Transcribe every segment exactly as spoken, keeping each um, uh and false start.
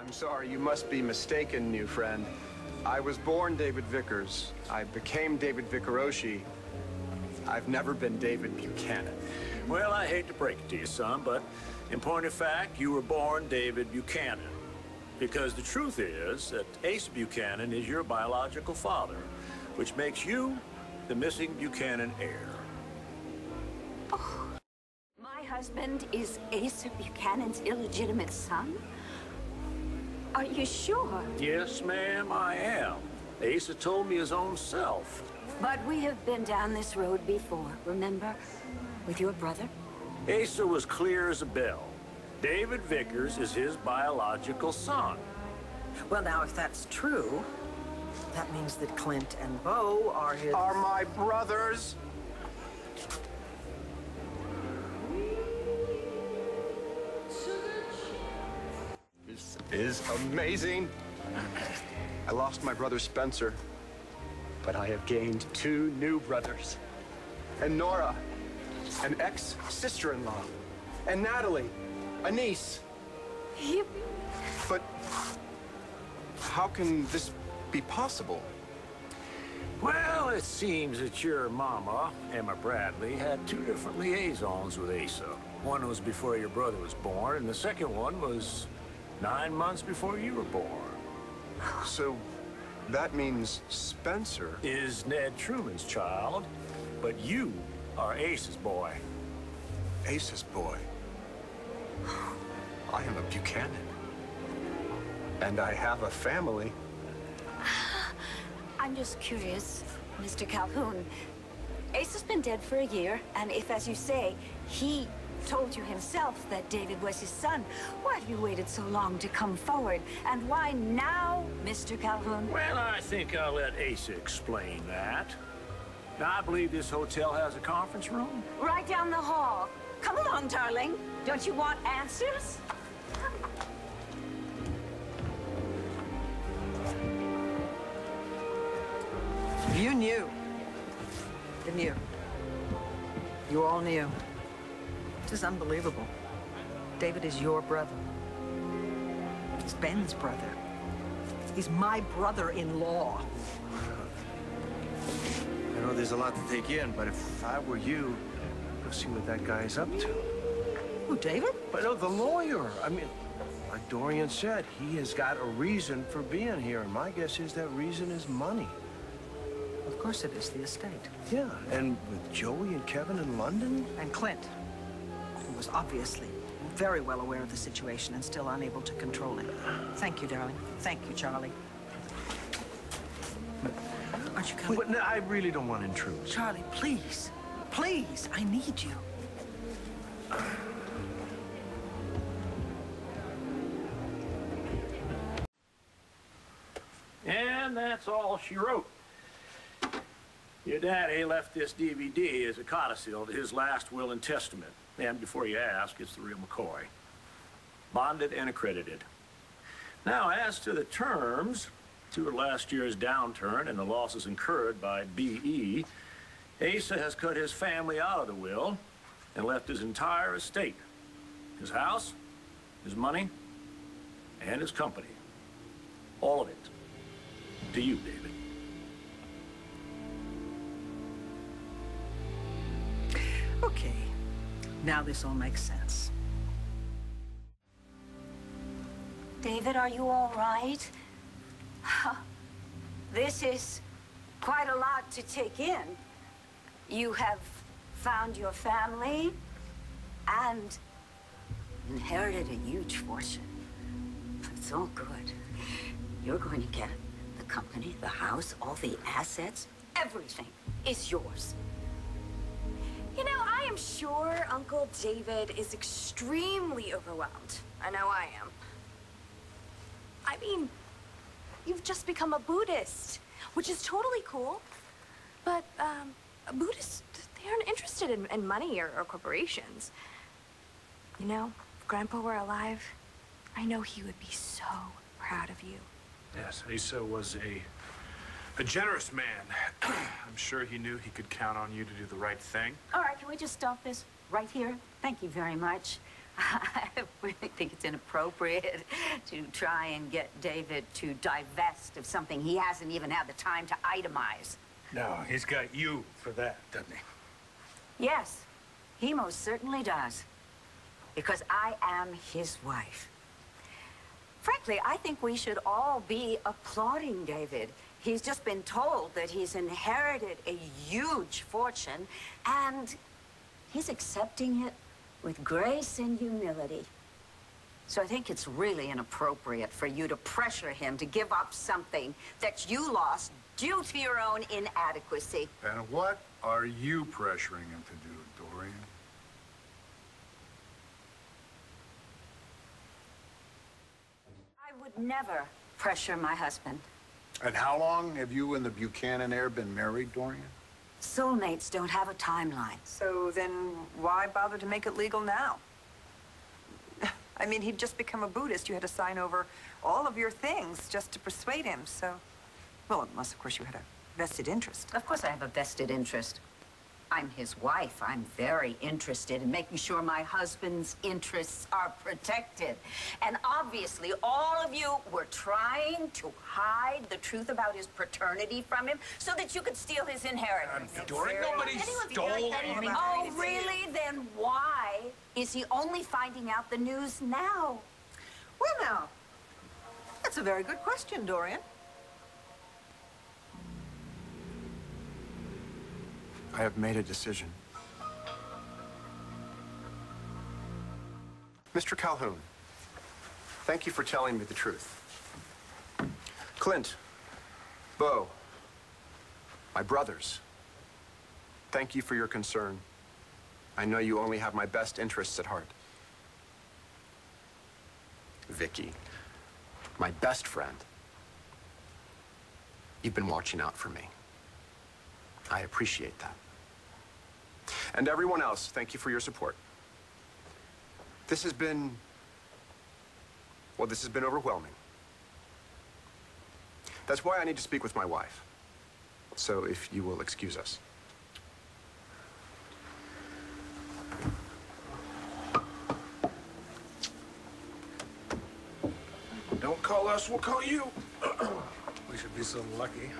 I'm sorry, you must be mistaken, new friend. I was born David Vickers. I became David Vickeroshi. I've never been David Buchanan. Well, I hate to break it to you, son, but in point of fact, you were born David Buchanan. Because the truth is that Asa Buchanan is your biological father, which makes you the missing Buchanan heir. Oh. My husband is Asa Buchanan's illegitimate son? Are you sure? Yes, ma'am, I am. Asa told me his own self. But we have been down this road before, remember? With your brother? Asa was clear as a bell. David Vickers is his biological son. Well, now, if that's true, that means that Clint and Bo are his... Are my brothers? This is amazing. I lost my brother Spencer, but I have gained two new brothers. And Nora, an ex-sister-in-law. And Natalie. A niece. Yep. But how can this be possible? Well, it seems that your mama, Emma Bradley, had two different liaisons with Asa. One was before your brother was born, and the second one was nine months before you were born. So that means Spencer is Ned Truman's child, but you are Asa's boy. Asa's boy? I am a Buchanan. And I have a family. I'm just curious, Mister Calhoun. Asa's been dead for a year, and if, as you say, he told you himself that David was his son, why have you waited so long to come forward? And why now, Mister Calhoun? Well, I think I'll let Asa explain that. Now, I believe this hotel has a conference room. Right down the hall. Come along, darling. Don't you want answers? You knew. You knew. You all knew. This is unbelievable. David is your brother. He's Ben's brother. He's my brother-in-law. I know there's a lot to take in, but if I were you, I'd see what that guy's up to. Who, David? But no, the lawyer. I mean, like Dorian said, he has got a reason for being here, and my guess is that reason is money. Of course it is, the estate. Yeah, and with Joey and Kevin in London? And Clint, who was obviously very well aware of the situation and still unable to control it. Thank you, darling. Thank you, Charlie. Aren't you coming? But no, I really don't want to intrude. Charlie, please. Please, I need you. And that's all she wrote. Your daddy left this D V D as a codicil to his last will and testament. And before you ask, it's the real McCoy. Bonded and accredited. Now, as to the terms, due to last year's downturn and the losses incurred by B E, Asa has cut his family out of the will and left his entire estate, his house, his money, and his company. All of it. To you, David. Okay. Now this all makes sense. David, are you all right? This is quite a lot to take in. You have found your family and inherited a huge fortune. It's all good. You're going to get it. Company, the house, all the assets, everything is yours. You know, I am sure Uncle David is extremely overwhelmed. I know I am. I mean, you've just become a Buddhist, which is totally cool. But um, Buddhists, they aren't interested in, in money or, or corporations. You know, if Grandpa were alive, I know he would be so proud of you. Yes, Asa was a, a generous man. I'm sure he knew he could count on you to do the right thing. All right, can we just stop this right here? Thank you very much. I really think it's inappropriate to try and get David to divest of something he hasn't even had the time to itemize. No, he's got you for that, doesn't he? Yes, he most certainly does. Because I am his wife. Frankly, I think we should all be applauding David. He's just been told that he's inherited a huge fortune, and he's accepting it with grace and humility. So I think it's really inappropriate for you to pressure him to give up something that you lost due to your own inadequacy. And what are you pressuring him to do, Dorian? I would never pressure my husband. And how long have you and the Buchanan heir been married, Dorian? Soulmates don't have a timeline. So then why bother to make it legal now? I mean, he'd just become a Buddhist. You had to sign over all of your things just to persuade him, so... Well, unless, of course, you had a vested interest. Of course I have a vested interest. I'm his wife. I'm very interested in making sure my husband's interests are protected. And obviously, all of you were trying to hide the truth about his paternity from him so that you could steal his inheritance. Um, Dorian, nobody stole anything. Oh, really? Then why is he only finding out the news now? Well, now, that's a very good question, Dorian. I have made a decision. Mister Calhoun, thank you for telling me the truth. Clint, Bo, my brothers, thank you for your concern. I know you only have my best interests at heart. Vicky, my best friend, you've been watching out for me. I appreciate that. And everyone else, thank you for your support. This has been, well, this has been overwhelming. That's why I need to speak with my wife. So if you will excuse us. Don't call us, we'll call you. We should be so lucky.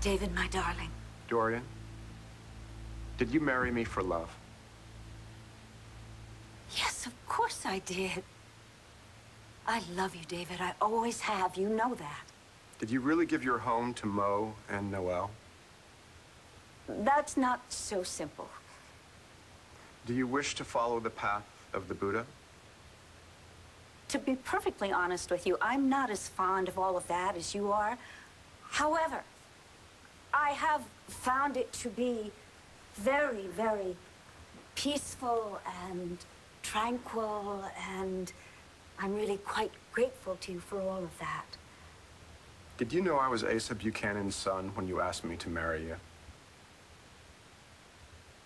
David, my darling. Dorian, did you marry me for love? Yes, of course I did. I love you, David. I always have. You know that. Did you really give your home to Mo and Noelle? That's not so simple. Do you wish to follow the path of the Buddha? To be perfectly honest with you, I'm not as fond of all of that as you are. However, I have found it to be very, very peaceful and tranquil, and I'm really quite grateful to you for all of that. Did you know I was Asa Buchanan's son when you asked me to marry you?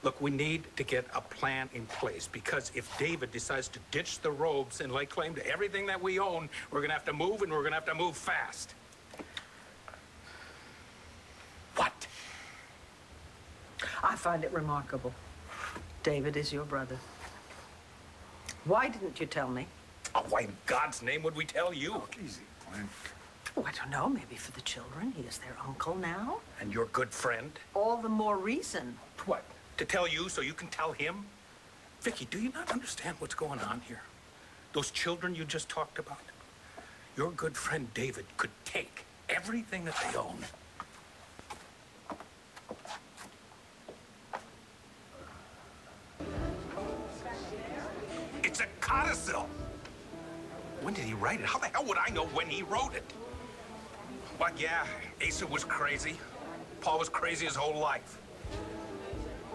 Look, we need to get a plan in place, because if David decides to ditch the robes and lay claim to everything that we own, we're gonna have to move, and we're gonna have to move fast. What? I find it remarkable. David is your brother. Why didn't you tell me? Oh, why in God's name would we tell you? Oh, easy, Clint. Oh, I don't know. Maybe for the children. He is their uncle now. And your good friend? All the more reason. What? To tell you so you can tell him? Vicky, do you not understand what's going on here? Those children you just talked about? Your good friend David could take everything that they own. It's a codicil! When did he write it? How the hell would I know when he wrote it? But yeah, Asa was crazy. Paul was crazy his whole life.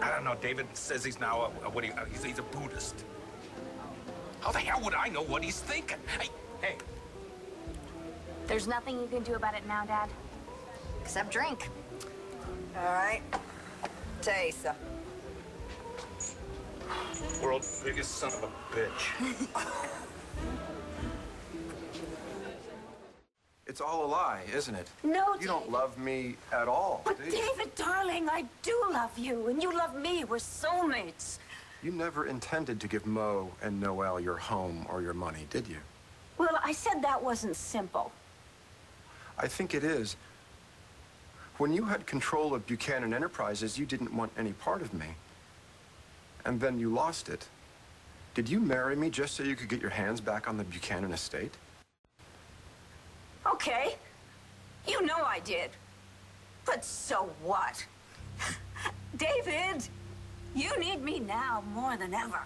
I don't know, David says he's now a, a, what he, a, he's, he's a Buddhist. How the hell would I know what he's thinking? Hey, hey. There's nothing you can do about it now, Dad. Except drink. All right. To Asa. World's biggest son of a bitch. it's all a lie, isn't it? No, David. You don't love me at all. But David. David, darling, I do love you, and you love me. We're soulmates. You never intended to give Mo and Noelle your home or your money, did you? Well, I said that wasn't simple. I think it is. When you had control of Buchanan Enterprises, you didn't want any part of me. And then you lost it. Did you marry me just so you could get your hands back on the Buchanan estate? Okay. You know I did. But so what? David, you need me now more than ever.